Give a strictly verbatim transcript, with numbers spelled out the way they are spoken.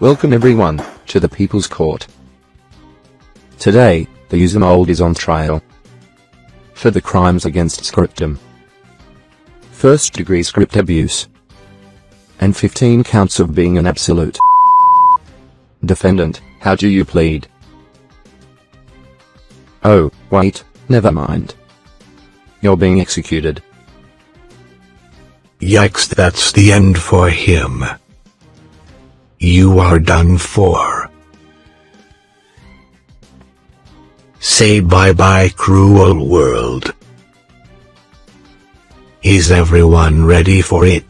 Welcome everyone, to the People's Court. Today, the Uzumold is on trial for the crimes against scriptum, first degree script abuse, and fifteen counts of being an absolute. Defendant, how do you plead? Oh, wait, never mind. You're being executed. Yikes, that's the end for him. You are done for. Say bye-bye, cruel world. Is everyone ready for it?